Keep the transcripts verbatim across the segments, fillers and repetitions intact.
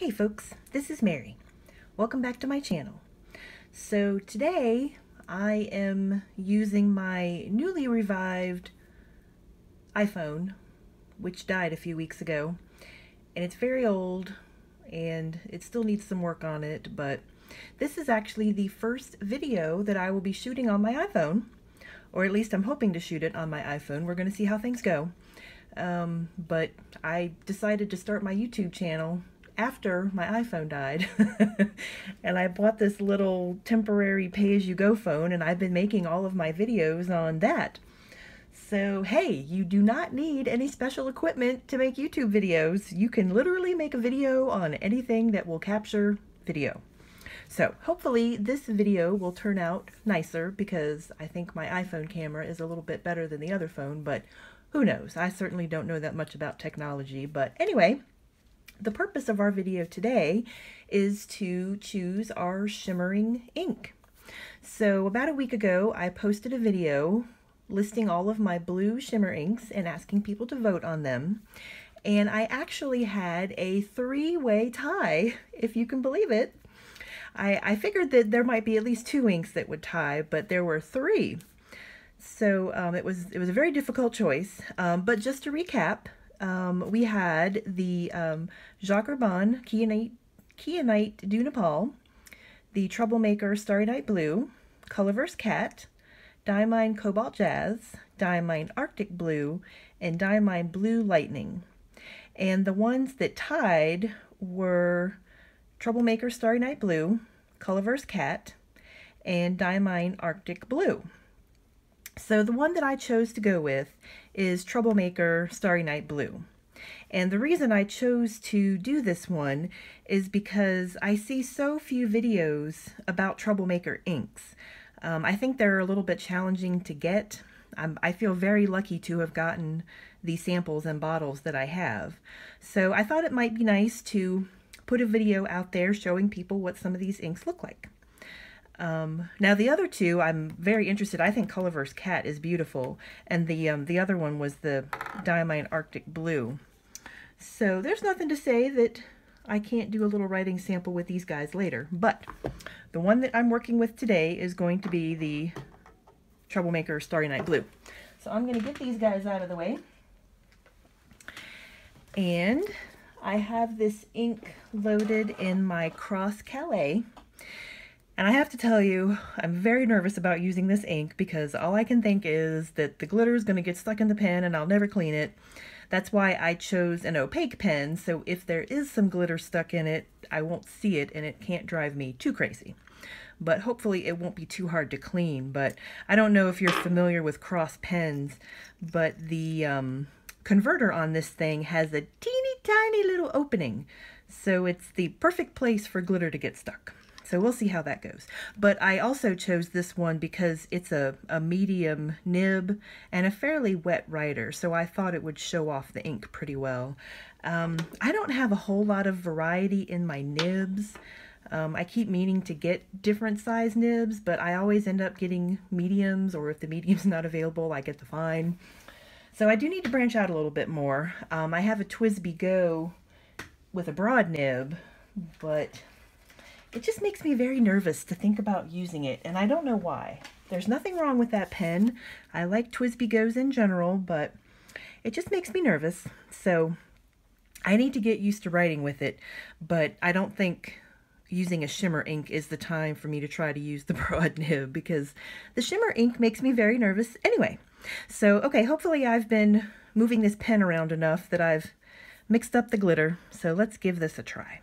Hey folks, this is Mary. Welcome back to my channel. So today I am using my newly revived iPhone, which died a few weeks ago, and it's very old and it still needs some work on it, but this is actually the first video that I will be shooting on my iPhone, or at least I'm hoping to shoot it on my iPhone. We're going to see how things go. Um, but I decided to start my YouTube channel after my iPhone died and I bought this little temporary pay-as-you-go phone, and I've been making all of my videos on that. So hey, you do not need any special equipment to make YouTube videos. You can literally make a video on anything that will capture video. So hopefully this video will turn out nicer, because I think my iPhone camera is a little bit better than the other phone, but who knows? I certainly don't know that much about technology. But anyway, the purpose of our video today is to choose our shimmering ink. So about a week ago, I posted a video listing all of my blue shimmer inks and asking people to vote on them. And I actually had a three-way tie, if you can believe it. I, I figured that there might be at least two inks that would tie, but there were three. So um, it was, it was a very difficult choice. Um, but just to recap, Um, we had the um, Jacques Rabanne Kyanite, Kyanite du Nepal, the Troublemaker Starry Night Blue, Colorverse Cat, Diamine Cobalt Jazz, Diamine Arctic Blue, and Diamine Blue Lightning. And the ones that tied were Troublemaker Starry Night Blue, Colorverse Cat, and Diamine Arctic Blue. So the one that I chose to go with is Troublemaker Starry Night Blue. And the reason I chose to do this one is because I see so few videos about Troublemaker inks. Um, I think they're a little bit challenging to get. I'm, I feel very lucky to have gotten the samples and bottles that I have. So I thought it might be nice to put a video out there showing people what some of these inks look like. Um, now the other two, I'm very interested. I think Colorverse Cat is beautiful, and the um, the other one was the Diamine Arctic Blue. So there's nothing to say that I can't do a little writing sample with these guys later, but the one that I'm working with today is going to be the Troublemaker Starry Night Blue. So I'm going to get these guys out of the way, and I have this ink loaded in my Cross Calais. And I have to tell you, I'm very nervous about using this ink, because all I can think is that the glitter is going to get stuck in the pen and I'll never clean it. That's why I chose an opaque pen, so if there is some glitter stuck in it, I won't see it and it can't drive me too crazy. But hopefully it won't be too hard to clean. But I don't know if you're familiar with Cross pens, but the um, converter on this thing has a teeny tiny little opening. So it's the perfect place for glitter to get stuck. So we'll see how that goes. But I also chose this one because it's a, a medium nib and a fairly wet writer, so I thought it would show off the ink pretty well. Um, I don't have a whole lot of variety in my nibs. Um, I keep meaning to get different size nibs, but I always end up getting mediums, or if the medium's not available, I get the fine. So I do need to branch out a little bit more. Um, I have a T W S B I Go with a broad nib, but it just makes me very nervous to think about using it, and I don't know why. There's nothing wrong with that pen. I like T W S B I Go's in general, but it just makes me nervous. So I need to get used to writing with it, but I don't think using a shimmer ink is the time for me to try to use the broad nib, because the shimmer ink makes me very nervous anyway. So, okay, hopefully I've been moving this pen around enough that I've mixed up the glitter. So let's give this a try.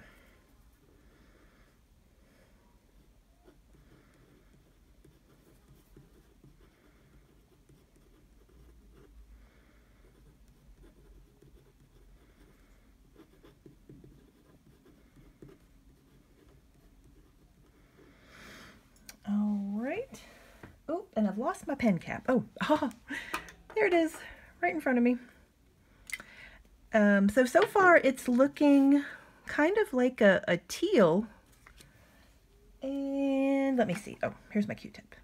And I've lost my pen cap. Oh, oh, there it is, right in front of me. Um, so, so far it's looking kind of like a, a teal. And let me see. Oh, here's my Q-tip.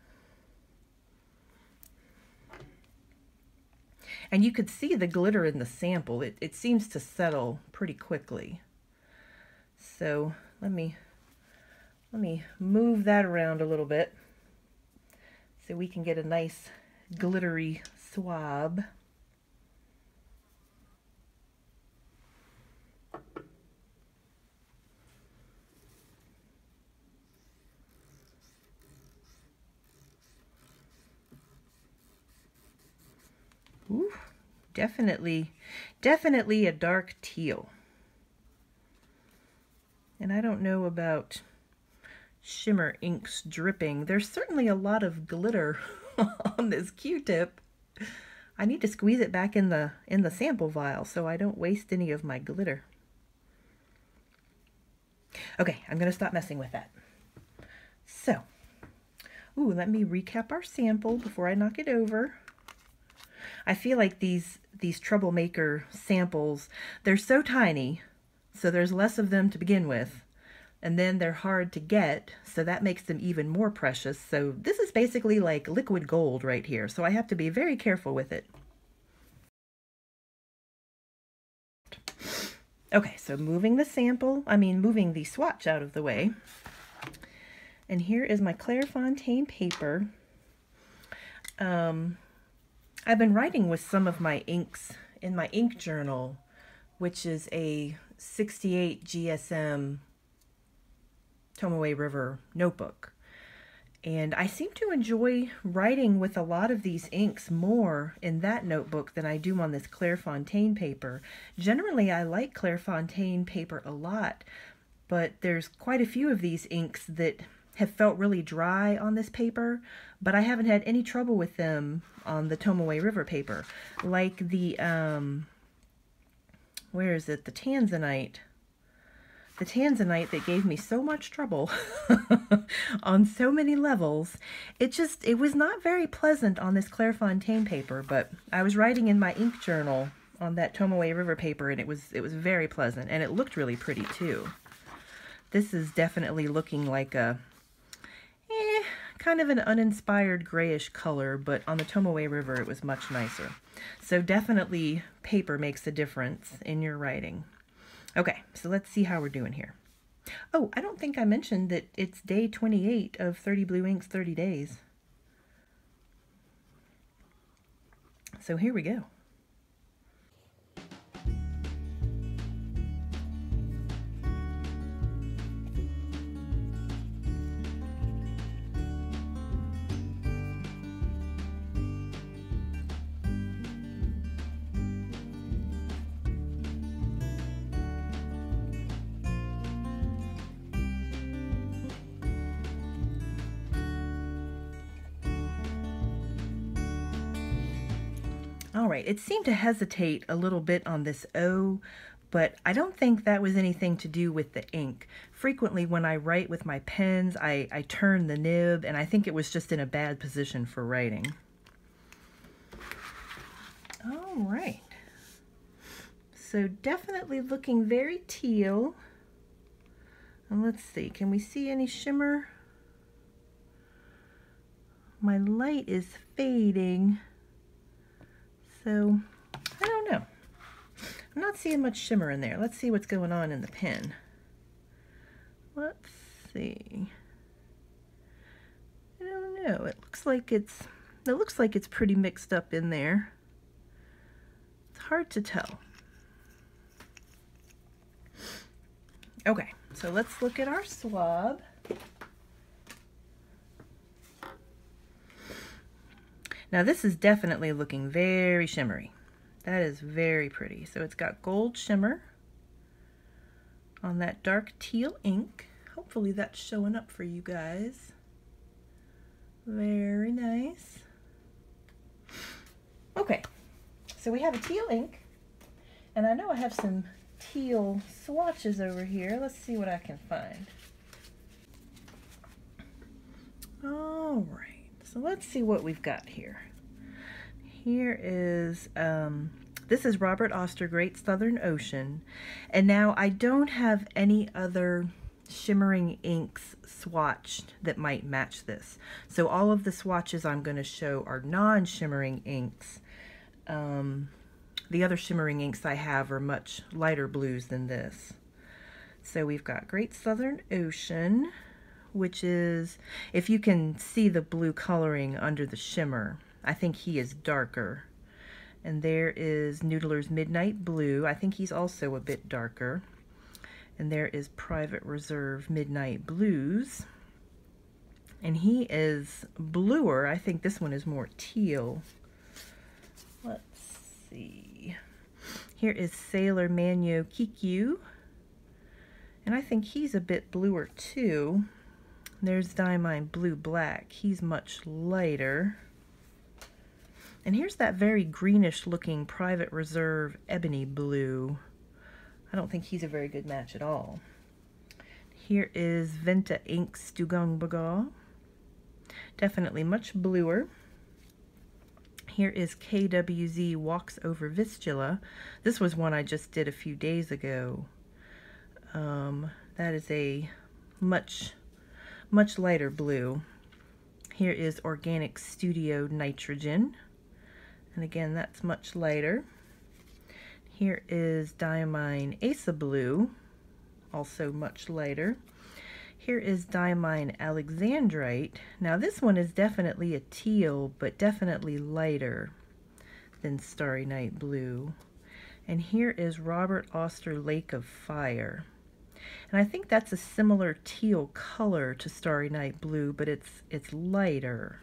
And you could see the glitter in the sample. It, it seems to settle pretty quickly. So let me let me move that around a little bit so we can get a nice glittery swab. Ooh, definitely, definitely a dark teal. And I don't know about shimmer inks dripping. There's certainly a lot of glitter on this Q-tip. I need to squeeze it back in the in the sample vial so I don't waste any of my glitter. Okay, I'm gonna stop messing with that. So, ooh, let me recap our sample before I knock it over. I feel like these these Troublemaker samples, they're so tiny, so there's less of them to begin with, and then they're hard to get, so that makes them even more precious. So this is basically like liquid gold right here, so I have to be very careful with it. Okay, so moving the sample, I mean moving the swatch out of the way, and here is my Clairefontaine paper. Um... I've been writing with some of my inks in my ink journal, which is a sixty-eight G S M Tomoe River notebook. And I seem to enjoy writing with a lot of these inks more in that notebook than I do on this Clairefontaine paper. Generally, I like Clairefontaine paper a lot, but there's quite a few of these inks that have felt really dry on this paper, but I haven't had any trouble with them on the Tomoe River paper. Like the, um, where is it? The Tanzanite. The Tanzanite that gave me so much trouble on so many levels. It just, it was not very pleasant on this Clairefontaine paper, but I was writing in my ink journal on that Tomoe River paper, and it was, it was very pleasant, and it looked really pretty too. This is definitely looking like a, Eh, kind of an uninspired grayish color, but on the Tomoe River it was much nicer. So definitely paper makes a difference in your writing. Okay, so let's see how we're doing here. Oh, I don't think I mentioned that it's day twenty-eight of thirty Blue Inks, thirty Days. So here we go. All right, it seemed to hesitate a little bit on this O, but I don't think that was anything to do with the ink. Frequently when I write with my pens, I, I turn the nib, and I think it was just in a bad position for writing. All right, so definitely looking very teal. And let's see, can we see any shimmer? My light is fading. So, I don't know. I'm not seeing much shimmer in there. Let's see what's going on in the pen. Let's see. I don't know. It looks like it's it looks like it's pretty mixed up in there. It's hard to tell. Okay, so let's look at our swab. Now this is definitely looking very shimmery. That is very pretty. So it's got gold shimmer on that dark teal ink. Hopefully that's showing up for you guys. Very nice. Okay, so we have a teal ink, and I know I have some teal swatches over here. Let's see what I can find. All right. So let's see what we've got here. Here is, um, this is Robert Oster Great Southern Ocean. And now I don't have any other shimmering inks swatched that might match this. So all of the swatches I'm going to show are non-shimmering inks. Um, the other shimmering inks I have are much lighter blues than this. So we've got Great Southern Ocean, which is, if you can see the blue coloring under the shimmer, I think he is darker. And there is Noodler's Midnight Blue. I think he's also a bit darker. And there is Private Reserve Midnight Blues. And he is bluer. I think this one is more teal. Let's see. Here is Sailor Manyo Kikyu. And I think he's a bit bluer too. There's Diamine Blue Black. He's much lighter. And here's that very greenish looking Private Reserve Ebony Blue. I don't think he's a very good match at all. Here is Venta Inks Dugong Bagaw. Definitely much bluer. Here is K W Z Walks Over Vistula. This was one I just did a few days ago. Um, that is a much, much lighter blue. Here is Organic Studio Nitrogen. And again, that's much lighter. Here is Diamine Aza Blue, also much lighter. Here is Diamine Alexandrite. Now this one is definitely a teal, but definitely lighter than Starry Night Blue. And here is Robert Oster Lake of Fire. And I think that's a similar teal color to Starry Night Blue, but it's, it's lighter.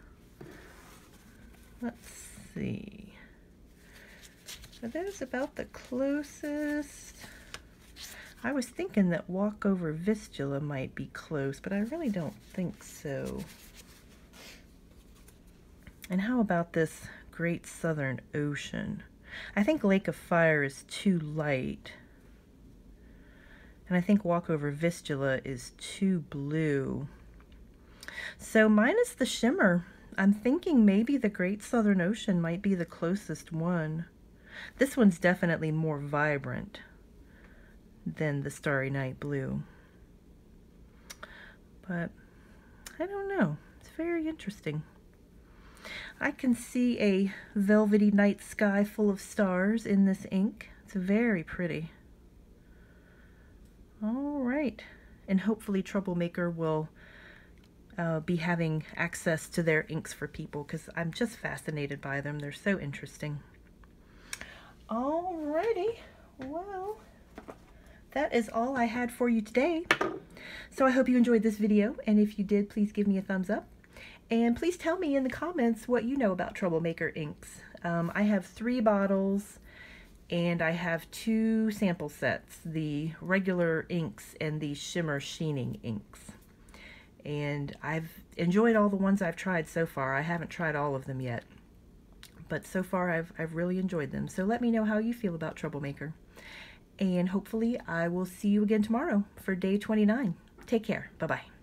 Let's see. see. So that is about the closest. I was thinking that Walk Over Vistula might be close, but I really don't think so. And how about this Great Southern Ocean? I think Lake of Fire is too light. And I think Walk Over Vistula is too blue. So minus the shimmer, I'm thinking maybe the Great Southern Ocean might be the closest one. This one's definitely more vibrant than the Starry Night Blue. But I don't know. It's very interesting. I can see a velvety night sky full of stars in this ink. It's very pretty. All right. And hopefully Troublemaker will Uh, be having access to their inks for people, because I'm just fascinated by them. They're so interesting. Alrighty, well, that is all I had for you today. So I hope you enjoyed this video, and if you did, please give me a thumbs up. And please tell me in the comments what you know about Troublemaker inks. Um, I have three bottles, and I have two sample sets, the regular inks and the shimmer sheening inks. And I've enjoyed all the ones I've tried so far. I haven't tried all of them yet, but so far I've, I've really enjoyed them. So let me know how you feel about Troublemaker. And hopefully I will see you again tomorrow for day twenty-nine. Take care. Bye-bye.